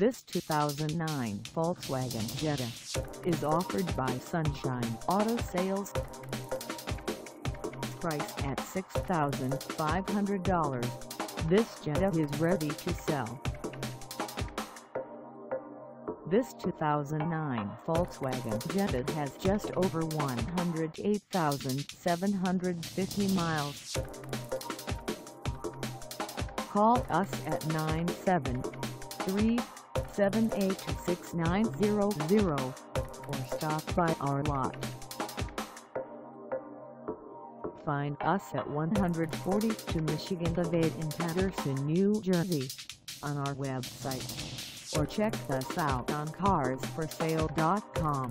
This 2009 Volkswagen Jetta is offered by Sunshine Auto Sales. Priced at $6,500, this Jetta is ready to sell. This 2009 Volkswagen Jetta has just over 108,750 miles. Call us at 973-786-6900 or stop by our lot. Find us at 142 Michigan Ave in Paterson, New Jersey on our website, or check us out on Carsforsale.com.